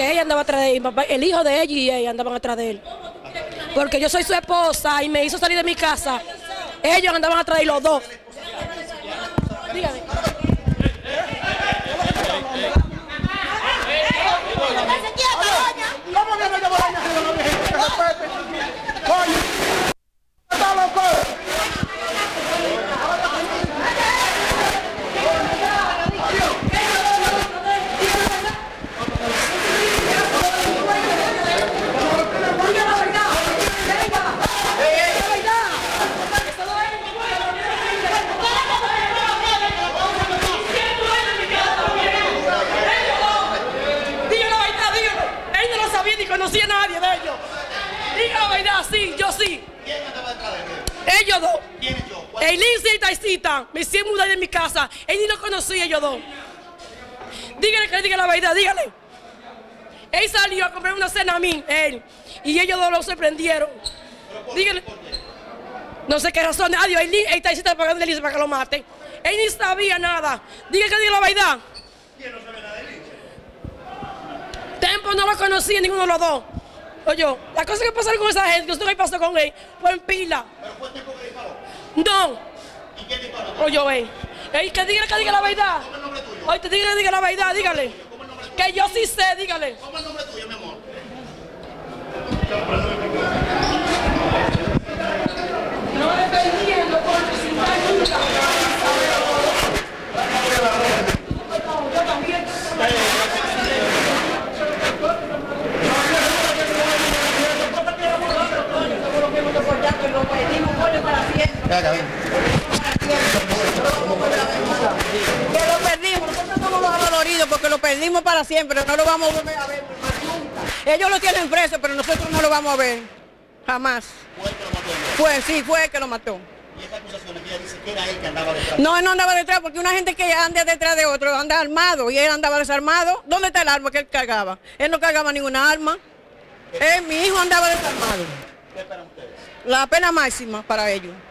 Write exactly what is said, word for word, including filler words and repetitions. que ella andaba atrás de él, el hijo de ella y ella andaban atrás de él. Porque yo soy su esposa y me hizo salir de mi casa. Ellos andaban atrás de él, los dos. Dígame. Conocía a nadie de ellos. Diga la verdad, sí, yo sí. ¿Quién andaba detrás de él? Ellos dos. ¿Quién es yo? Eilencita y Cita. Me hicieron mudar de mi casa. Él ni lo conocía, ellos dos. Dígale que le diga la verdad, dígale. Él salió a comprar una cena a mí, él. Y ellos dos lo sorprendieron. Por, dígale. ¿Por qué? No sé qué razón. Adiós, Eilencita y Cita pagando a Elisa para que lo mate. Él ni sabía nada. Dígale que diga la verdad. ¿Quién no sabe nada de Elisa? Tempo no lo conocía ninguno de los dos. Oye, las cosas que pasaron con esa gente, usted no pasó con él, fue en pila. ¿Pero fue el tipo que disparó? No. ¿Y quién disparó? Oye, oye. Ey, que diga, que diga la verdad. ¿Cómo es el nombre tuyo? Oye, te diga, diga la verdad, dígale. ¿Cómo es el nombre tuyo? Que yo sí sé, dígale. ¿Cómo es el nombre tuyo, mi amor? No dependiendo porque si no hay nunca. Yo también. Que lo perdimos, nosotros estamos doloridos porque lo perdimos para siempre, no lo vamos a volver a ver nunca. Ellos lo tienen preso, pero nosotros no lo vamos a ver, jamás. ¿Fue el que lo mató? Pues sí, fue el que lo mató. ¿Y esa acusación que ella dice que era él que andaba detrás? No, no andaba detrás, porque una gente que anda detrás de otro anda armado y él andaba desarmado. ¿Dónde está el arma que él cargaba? Él no cargaba ninguna arma. Él, mi hijo andaba desarmado. ¿Qué esperan ustedes? La pena máxima para ellos.